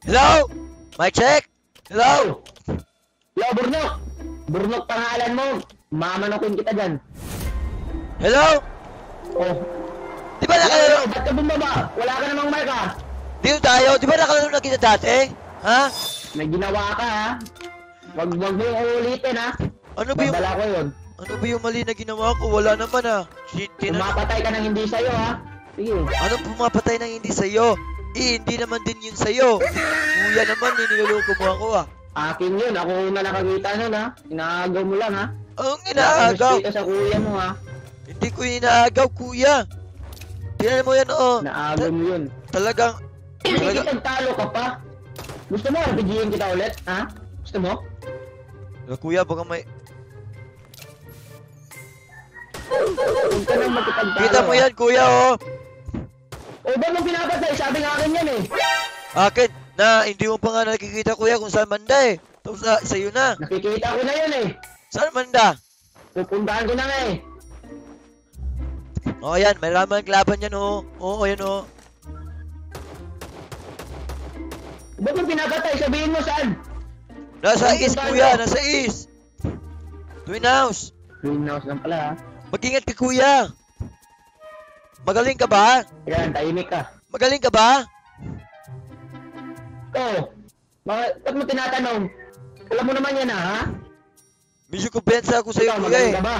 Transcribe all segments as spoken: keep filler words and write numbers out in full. Hello? Mic check? Hello? Yo, Burnok! Burnok pangalan mo! Mamanakin kita dyan. Hello? Oh. Di ba nakalaro? Ba't ka bumaba? Wala ka namang mic ah! Dito tayo, di ba nakalaro na kita dati? Ha? May ginawa ka ha? Wag wag mo yung ulitin ha? Ano ba yung... Babala ko yun. Ano ba yung mali na ginawa ko? Wala naman ha? Shit, kina... Pumapatay ka ng hindi sa'yo ha? Sige. Anong pumapatay ng hindi sa'yo? Eh, hindi naman din yun sa'yo. Kuya naman, niloloko mo ako ah. Akin yun, ako na nakakita nun ha. Inaagaw mo lang ha. Oo, oh, inaagaw. Nakagusto sa kuya mo ha. Hindi ko inaagaw, kuya. Tingnan mo yan oo. Naagaw mo yun. Talagang... Hindi kitagtalo ka pa. Gusto mo R P G-in kita ulit ha? Gusto mo? Wala kuya, baka may... Huwag ka nang magkitagtalo. Kita mo yan kuya oo. O ba mo pinapatay? Sabi nga akin yan eh. Akin? Na hindi mo pa nga nakikita kuya kung saan manda eh. Tapos sa, sa'yo na. Nakikita ko na yun eh. Saan manda? Pupuntahan ko na nga eh. O yan, may ramang laban yan o. Oo yan o. O ba mo pinapatay? Sabihin mo saan? Nasa east kuya, nasa east. Twin house. Twin house lang pala ha. Mag-ingat ka kuya. Magaling ka ba? Yan, tahimik ka. Magaling ka ba? Oo. Ba't mo tinatanong? Alam mo naman yan ha? Medyo kumpensa ako sa'yo, kuya eh. Magaling ka ba?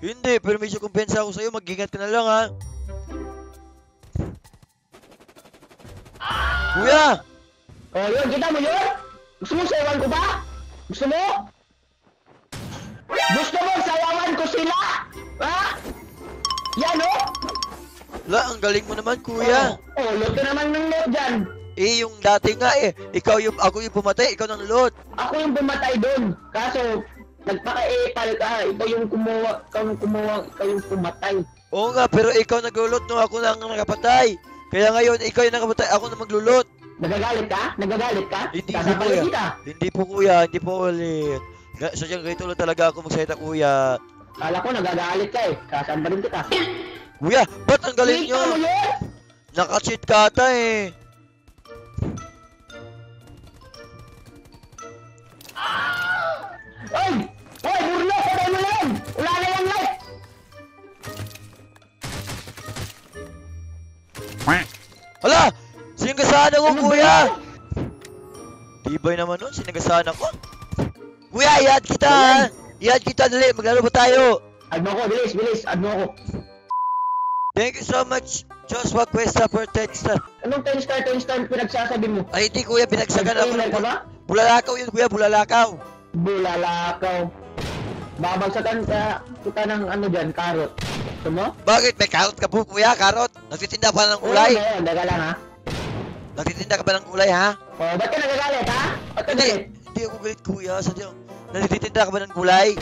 Hindi, pero medyo kumpensa ako sa'yo. Mag-ingat ka na lang ha. Kuya! Oo, yun. Kita mo yun? Gusto mo sayawan ko ba? Gusto mo? Gusto mo sayawan ko sila? Ha? Yan o? Wala, ang galing mo naman, kuya. Oh, oh loot ka naman ng loot dyan. Eh, yung dati nga eh. Ikaw yung, ako yung pumatay, ikaw ng loot. Ako yung pumatay dun. Kaso, nagpaka-epal ka. Ikaw yung kumuha, ikaw yung kumuha, ikaw yung pumatay. Oo nga, pero ikaw nag-loot nung ako nang nakapatay. Kaya ngayon, ikaw yung nakapatay, ako na mag-loot. Nagagalit ka? Nagagalit ka? Hindi po, kuya. Kita. Hindi po, kuya. Hindi po ulit. Sadyang ganito lang talaga ako magsayta, kuya. Kala ko, nagagalit ka eh. Kasaan ba rin kita? Kuya, ba't ang galing nyo? Naka-cheat ka ata eh. Ay! Ay! Burlo! Patay mo lang! Wala na yung life! Hala! Sinagasaan ako, kuya! Tibay naman nun, sinagasaan ako. Kuya, i-add kita ha! I-add kita, dali! Maglaro ba tayo? Add mo ako, bilis, bilis! Add mo ako! Thank you so much, Joshua Cuesta for ten star. Anong ten star, ten star pinagsasabi mo? Ay, hindi kuya, pinagsagan ako ng... Bulalakaw yun kuya, bulalakaw. Bulalakaw. Babagsakan ka, kita ng ano dyan, karot. Gusto mo? Bakit? May karot ka po kuya, karot. Nagtitinda pa ng kulay. Oo, hindi ka lang ha. Nagtitinda ka ba ng kulay ha? Oo, ba't ka nagagalit ha? Ba't ka galit? Hindi ako galit kuya, sadyang. Nagtitinda ka ba ng kulay?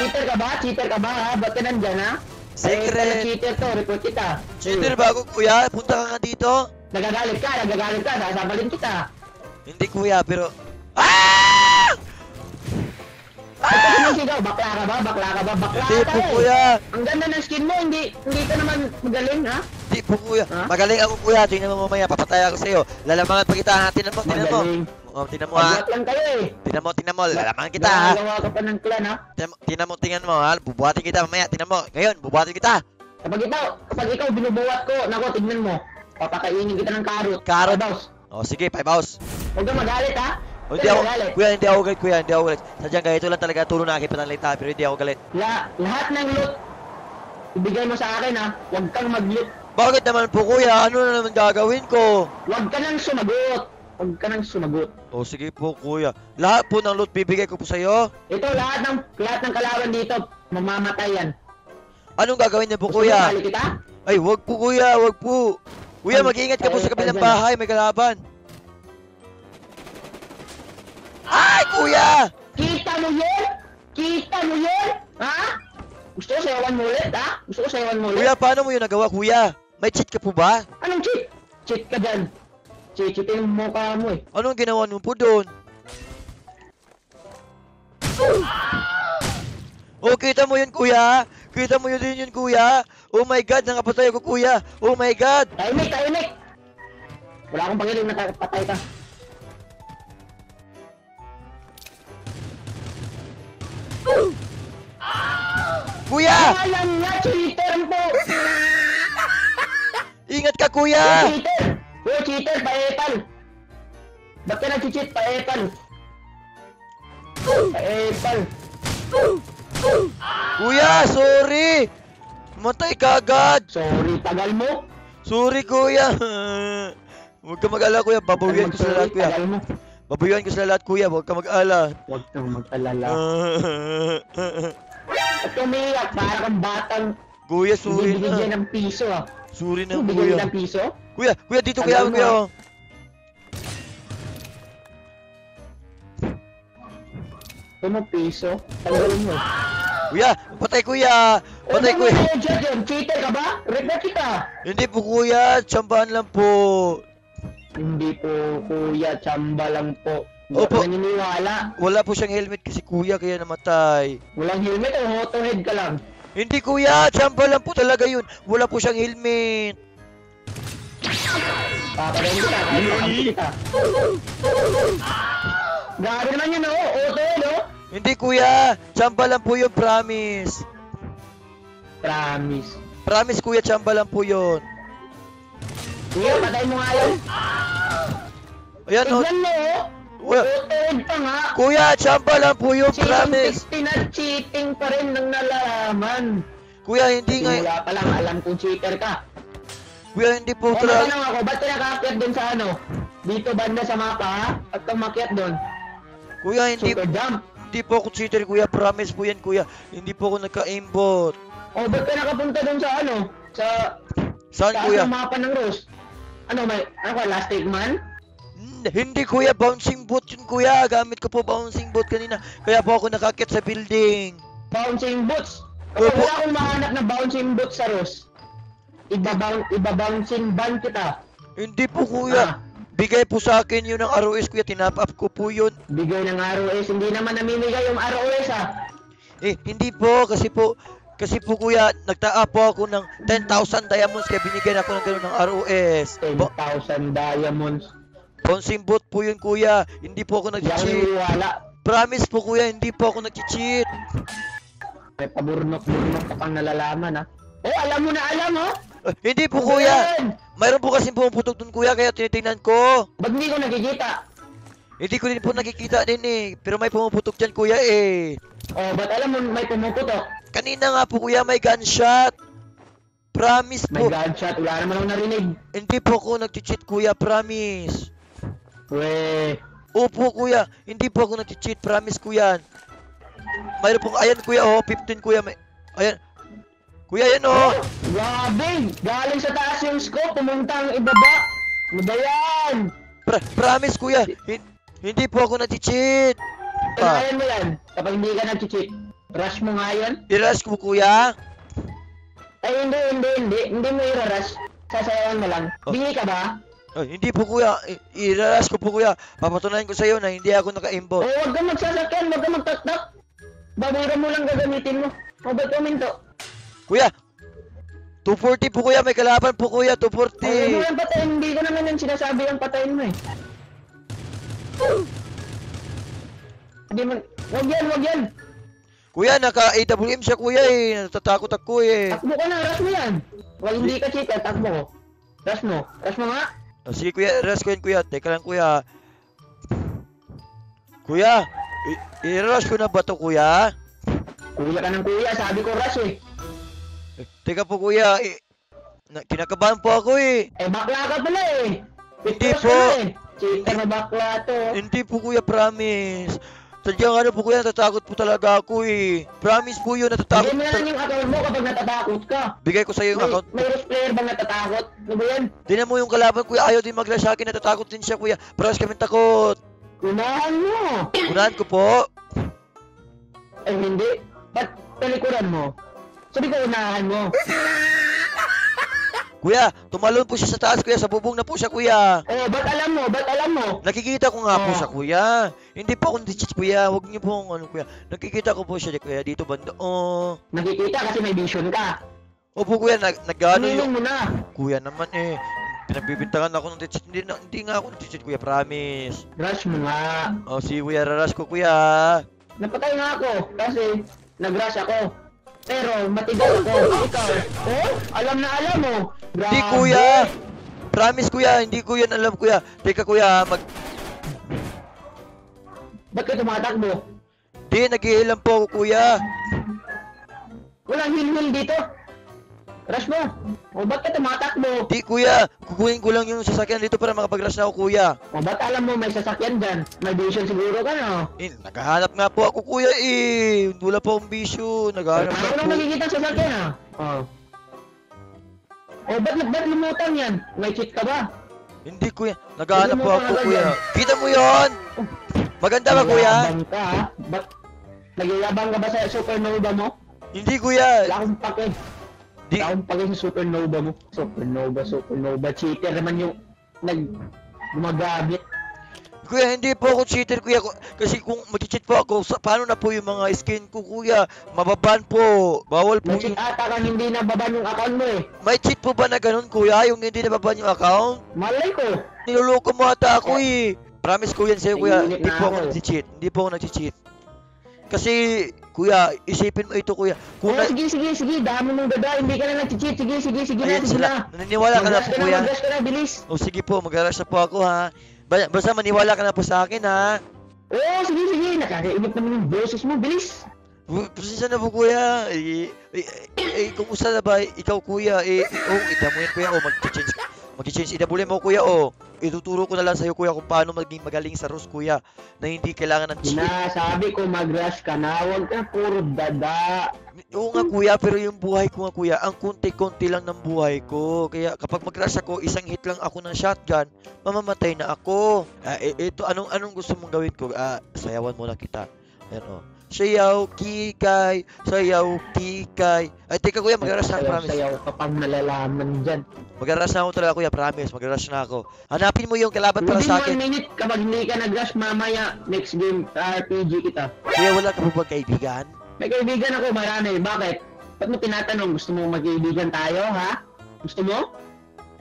Cheater ka ba? Cheater ka ba ha? Ba't ka nandyan ha? Secret! Cheater to, report kita. Cheater ba ako kuya? Punta ka nga dito. Nagagalit ka, nagagalit ka, sasabalin kita. Hindi kuya, pero... Aaaaaaah! Aaaaaaah! Ito sigaw, bakla ka ba? Bakla ka ba? Bakla ka eh! Hindi po kuya! Ang ganda ng skin mo, hindi hindi ka naman magaling ha? Hindi po kuya, magaling ako kuya, tingnan mo mamaya, papatay ako sa'yo. Lalamangan pa kita ha, tingnan mo, tingnan mo. Tingnan mo ha. Paglat lang kayo eh. Tingnan mo, tingnan mo, lalamangan kita ha. Nagawa ka pa ng clan ha. Tingnan mo, tingnan mo ha, bubuhatin kita mamaya, tingnan mo. Ngayon, bubuhatin kita. Kapag ikaw, kapag ikaw binubuhat ko, naku, tingnan mo. Papakainin kita ng karot. Karot daw. O sige, five house. Huwag kang magalit ha? Hindi ako, kuya, hindi ako galit, kuya, hindi ako galit. Sadyang ganito lang talaga, tulong na aking panalita, pero hindi ako galit. La, lahat ng loot, ibigay mo sa akin ha, huwag kang mag-loot. Bakit naman po kuya, ano na naman gagawin ko? Huwag ka nang sumagot, huwag ka nang sumagot. O sige po kuya, lahat po ng loot bibigay ko po sa'yo? Ito, lahat ng, lahat ng kalaban dito, mamamatay yan. Anong gagawin niya po kuya? Gusto mo kita? Ay, huwag po kuya, huwag po. Kuya, mag-iingat ka po sa kabilang bahay, may kalaban. Ay, kuya! Kita mo yun? Kita mo yun? Ha? Gusto ko sayawan mo ulit, ha? Gusto ko sayawan mo ulit. Kuya, paano mo yun nagawa, kuya? May cheat ka po ba? Anong cheat? Cheat ka dyan. Cheat-cheatin mo mukha mo eh. Anong ginawa mo po doon? Oh, kita mo yun, kuya? Kita mo yun din yun, kuya? Oh my god, nakapatay ako kuya! Oh my god! Tahimik! Tahimik! Wala akong pakialam na patay ka. Kuya! Ingat ka, Kuya! Uy, cheater! Paepan! Ba't ka nag-cheat? Paepan! Paepan! Kuya, sorry! Matay ka agad! Sorry, tagal mo! Sorry, Kuya! Huwag ka mag-ala, Kuya! Babawian ko sila lahat, Kuya! Babawian ko sila lahat, Kuya! Huwag ka mag-ala! Huwag ka mag-alala! At tumiyak, para kang batang... Kuya, sorry na! Bibigyan ng piso, ah! Sorry na, Kuya! Bibigyan ng piso? Kuya! Kuya, dito, Kuya! Kuya! Ano piso? Tagal mo. Kuya! Patay kuya! Patay kuya! Cheater ka ba? Report kita! Hindi po kuya! Tsambahan lang po! Hindi po kuya! Tsamba lang po! Opo! Naniniwala! Wala po siyang helmet kasi kuya kaya namatay! Walang helmet o hotohead ka lang? Hindi kuya! Tsamba lang po talaga yun! Wala po siyang helmet! Papagayin kita! Papagayin kita! Grabe naman yun o! Hotohead o! Hindi kuya, tsamba lang po yun, promise. Promise. Promise kuya, tsamba lang po yun. Kuya, patay mo nga yun. Ayan o. Tignan mo o. Utuod pa nga. Kuya, tsamba lang po yun, promise. Cheating pa rin ng nalaman. Kuya, hindi nga. Wala palang alam kung cheater ka. Kuya, hindi po. O, matanong ako, ba't kinakaakyat dun sa ano? Dito banda sa mapa ha? At kumakyat dun? Kuya, hindi. Super jump. Hindi po ako cheater kuya, promise po yan kuya. Hindi po ako nagka-aimbot. Oh, ba't ka nakapunta dun sa ano? Sa... Saan kuya? Sa mapa ng Rose? Ano may... Ano ka, last take man? Hmm, hindi kuya, bouncing boot yun kuya. Gamit ko po bouncing boot kanina. Kaya po ako nakakit sa building. Bouncing boots? Kaya wala akong mahanap na bouncing boots sa Rose. Ibabang... Ibabouncing ban kita. Hindi po kuya. Ah. Bigay po sa akin yun ng R O S kuya, tinap up ko po yun. Bigay ng R O S, hindi naman namimigay yung R O S ha. Eh, hindi po, kasi po, kasi po kuya, nagtaa po ako ng ten thousand diamonds kaya binigyan ako ng gano'n ng R O S. ten thousand diamonds. Bouncing boot po yun kuya, hindi po ako nag-cheat. Promise po kuya, hindi po ako nag-cheat. May paburnok-burnok ka pang nalalaman ha. Oh, alam mo na alam ho! Uh, hindi po kuya! Mayroon po kasing pumuputok dun kuya kaya tinitingnan ko. Ba't hindi ko nakikita? Hindi ko din po nakikita din eh. Pero may pumuputok dyan kuya eh. Oh, ba't alam mo may pumuputok? Kanina nga po kuya may gunshot. Promise po. May gunshot? Wala naman akong narinig. Hindi po ako nag-cheat kuya, promise. Weh. Opo kuya, hindi po ako nag-cheat, promise kuya. Mayroon po, ayan kuya oh, fifteen kuya may... Ayan. Kuya, yan o! Grabe! Galing sa taas yung scope, pumunta ang ibaba! Ano ba yan? Pra- promise, kuya! Hin- hindi po ako nati-cheat! Kanayan mo yan, kapag hindi ka nati-cheat. Rush mo nga yun? I-rush ko, kuya? Ay, hindi, hindi, hindi. Hindi mo i-rush. Sasayawan mo lang. Oh. Bingi ka ba? Oh, hindi po, kuya. I-rush ko po, kuya. Papatunayan ko sa'yo na hindi ako naka-imbo. Oh, huwag kang magsasakyan, huwag kang magtak-tak. Babura mo lang gagamitin mo. O ba't kuminto? Kuya, two forty po kuya, may kalaban po kuya, two forty. Ay, hindi lang patayin, hindi ko naman yung sinasabi yung patayin mo eh. Hindi man, wag yan, wag yan. Kuya, naka A W M siya kuya eh, natatakot ako eh. Takbo ka na, rush mo yan. Wag hindi ka cheater, takbo ko. Rush mo, rush mo nga. Oh, sige kuya, rush ko yan kuya, teka lang kuya. Kuya, i-rush ko na ba to kuya? Kuya ka ng kuya, sabi ko rush eh. Eh, teka po kuya, eh, kinakabahan po ako eh. Eh bakla ka pala eh. Hindi po. Cheater na bakla to. Hindi po kuya, promise. Sadyang ano po kuya, natatakot po talaga ako eh. Promise po yun, natatakot. Bigay mo na lang yung account mo kapag natatakot ka. Bigay ko sa'yo yung may, account. May Rose player bang natatakot? Ano ba yan? Dinan mo yung kalaban kuya, ayaw din mag-rush akin, natatakot din siya kuya. Parehas kami takot. Kunahan mo. Kunahan ko po. Eh hindi, ba't talikuran mo? Sabi ko, unahan mo. Kuya, tumalon po siya sa taas, kuya. Sa bubong na po siya, kuya. Eh, ba't alam mo? Ba't alam mo? Nakikita ko nga oh. po siya, kuya. Hindi po ako nati-cheat, kuya. Huwag niyo po ano, kuya. Nakikita ko po siya, kuya. Dito banda, oh. Nakikita kasi may vision ka. Opo, kuya. Nag-ano yung... mo na. Kuya naman, eh. Pinagbibintangan ako ng nati-cheat. Hindi, hindi nga ako nati-cheat, kuya. Promise. Rush mo nga. O, oh, si kuya. Rush ko, kuya. Napatay nga ako kasi nag-rush ako. Pero matigal ako. Ikaw, oh, alam na alam mo. Grabe. Hindi kuya. Promise kuya, hindi ko yan alam kuya. Teka kuya, mag... Ba't ka tumatakbo? Hindi, nag-iilam po ako kuya. Walang heal-heal dito. Rush mo. O ba't ka tumatakbo? Hindi kuya, kukunin ko lang yung sasakyan dito para makapag-rush na ako kuya. O ba't alam mo may sasakyan dyan? May vision siguro ka no? Eh, naghahanap nga po ako kuya eh. Wala po akong vision. Naghahanap ako. Anong nakikita ang sasakyan ah? Oo. Oh, ba't ba't lumutang yan? May cheat ka ba? Hindi kuya, naghahanap po ako kuya. Kita mo yun! Maganda ba kuya? Nagyayabang ka ha? Ba't nagyayabang ka ba sa supernova mo? Hindi kuya! Wala akong pake. Wala akong pake sa supernova mo. Supernova, supernova, cheater naman yung nag... gumagabit. Kuya, hindi po ako cheater kuya. Kasi kung mag-cheat po ako, paano na po yung mga skin ko kuya? Mababan po, bawal po. May cheat ata kang hindi nababan yung account mo eh. May cheat po ba na ganun kuya? Yung hindi nababan yung account? Malay ko. Niloloko mo ata ako eh. Promise ko yan sa'yo kuya, hindi po ako nag-cheat. Hindi po ako nag-cheat. Kasi kuya, isipin mo ito kuya. Kuya, sige sige sige, dami mong dada, hindi ka na nag-cheat. Sige sige sige na, sige na. Naniniwala ka na po kuya. Mag-rush ka na, bilis. O sige po, mag-rush na po ako ha. Basta maniwala ka na po sa akin ha. Oo, oh, sige sige, nakakainip naman yung boses mo, bilis. Pasensya na po kuya. Eh, eh, eh, eh kumusta na ba ikaw kuya? Eh, oh, ita mo yan kuya, oh, mag-change. Mag-change, idabulin mo kuya, oh. Ituturo ko na lang sa'yo kuya kung paano maging magaling sa rush kuya. Na hindi kailangan ng cheat. Sinasabi ko mag-rush ka na, huwag ka puro dada. Oo nga kuya, pero yung buhay ko nga kuya, ang konti-konti lang ng buhay ko. Kaya kapag mag-rush ako, isang hit lang ako ng shotgun, mamamatay na ako. Ah, ito, anong anong gusto mong gawin ko? Ah, sayawan muna kita. Ayan o. Sayaw, kikay, sayaw, kikay. Ay, teka kuya, mag-rush na ako, promise. Sayaw ka pang nalalaman dyan. Mag-rush na ako talaga kuya, promise. Mag-rush na ako. Hanapin mo yung kalaban para sa akin. Within one minute, kapag hindi ka nag-rush, mamaya, next game, R P G kita. Kuya, wala ka ba kaibigan? May kaibigan ako, marami. Bakit? Ba't mo tinatanong? Gusto mo magkaibigan tayo, ha? Gusto mo?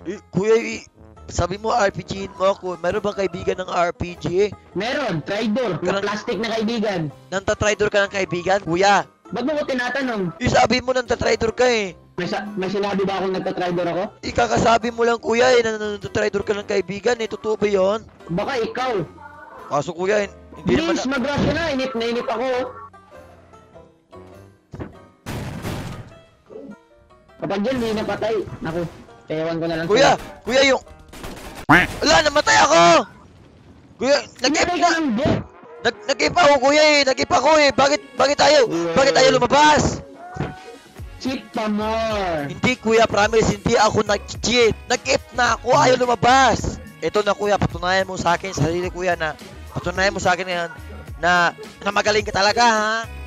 Eh, kuya, eh, sabi mo R P G-in mo ako. Meron bang kaibigan ng R P G? Meron, traitor. Karang... plastic na kaibigan. Nanta-traitor ka ng kaibigan, kuya? Ba't mo ko tinatanong? Eh, sabi mo nanta-traitor ka eh. May, may sinabi ba akong nanta-traitor ako? Ikakasabi mo lang, kuya, eh, nanta-traitor ka ng kaibigan eh. Totoo ba yun? Baka ikaw. Kaso, kuya, hindi naman... Please, mag-rush na. Inip na inip ako, oh. Kapag yun, hindi napatay. Naku, ewan ko na lang. Kuya! Sila. Kuya yung... Wala! Namatay ako! Kuya, nag-ip na... Nag-ip ako kuya eh! Nag-ip ako eh! Bakit, bakit tayo? Yeah. Bakit tayo lumabas? Cheat pa mo! Hindi kuya, promise. Hindi ako nag-cheat. Nag-ip na ako. Ayaw lumabas. Ito na kuya, patunayan mo sa akin, sarili kuya na... Patunayan mo sa akin ngayon na... na magaling ka talaga ha?